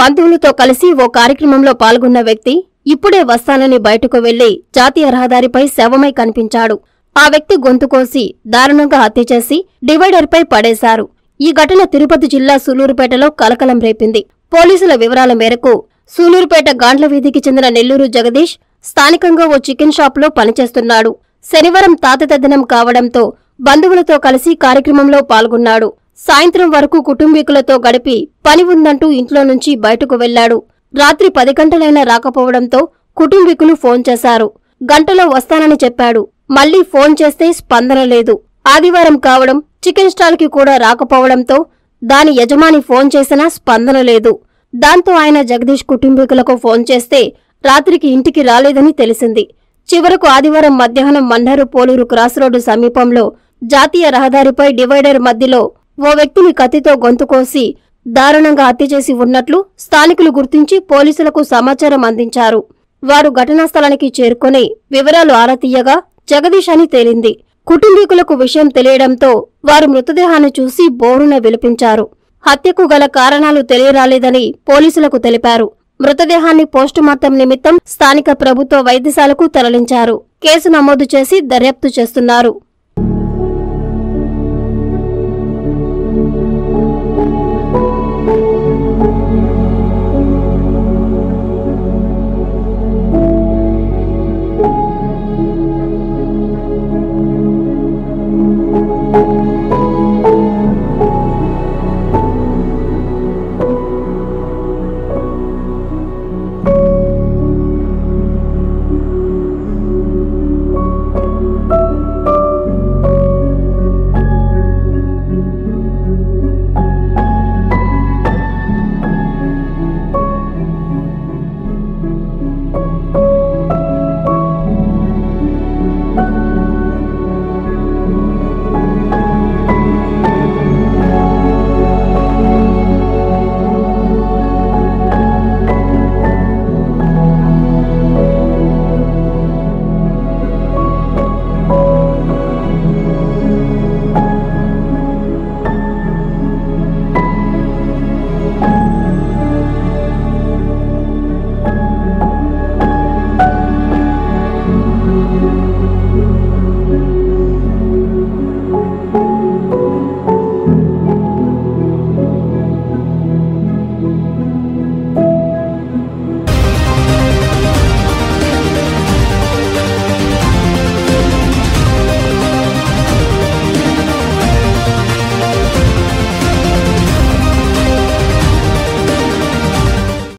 బంధువులతో కలిసి ఓ కార్యక్రమంలో పాల్గొన్న వ్యక్తి ఇప్పుడే వస్తానని బయటకు వెళ్లి జాతీయ రహదారిపై శవమై కనిపించాడు. ఆ వ్యక్తి గొంతు కోసి దారుణంగా హత్య చేసి డివైడర్పై పడేశారు. ఈ ఘటన తిరుపతి జిల్లా సూలూరుపేటలో కలకలం రేపింది. పోలీసుల వివరాల మేరకు సూలూరుపేట గాండ్ల వీధికి చెందిన నెల్లూరు జగదీష్ స్థానికంగా ఓ చికెన్ షాప్లో పనిచేస్తున్నాడు. శనివారం తాతదినం కావడంతో బంధువులతో కలిసి కార్యక్రమంలో పాల్గొన్నాడు. సాయంత్రం వరకు కుటుంబీకులతో గడిపి పని ఉందంటూ ఇంట్లో నుంచి బయటకు వెళ్లాడు. రాత్రి 10 గంటలైనా రాకపోవడంతో కుటుంబీకులు ఫోన్ చేశారు. గంటలో వస్తానని చెప్పాడు. మళ్లీ ఫోన్ చేస్తే స్పందన లేదు. ఆదివారం కావడం చికెన్ స్టాల్కి కూడా రాకపోవడంతో దాని యజమాని ఫోన్ చేసినా స్పందన లేదు. దాంతో ఆయన జగదీష్ కుటుంబీకులకు ఫోన్ చేస్తే రాత్రికి ఇంటికి రాలేదని తెలిసింది. చివరకు ఆదివారం మధ్యాహ్నం మండరు పోలూరు క్రాస్ రోడ్డు సమీపంలో జాతీయ రహదారిపై డివైడర్ మధ్యలో ఓ వ్యక్తిని కత్తితో గొంతు కోసి దారుణంగా హత్య చేసి ఉన్నట్లు స్థానికులు గుర్తించి పోలీసులకు సమాచారం అందించారు. వారు ఘటనా స్థలానికి చేరుకుని వివరాలు ఆరా తీయగా జగదీష్ అని తేలింది. కుటుంబీకులకు విషయం తెలియడంతో వారు మృతదేహాన్ని చూసి బోరున విలపించారు. హత్యకు గల కారణాలు తెలియరాలేదని పోలీసులకు తెలిపారు. మృతదేహాన్ని పోస్టుమార్టం నిమిత్తం స్థానిక ప్రభుత్వ వైద్యశాలకు తరలించారు. కేసు నమోదు చేసి దర్యాప్తు చేస్తున్నారు.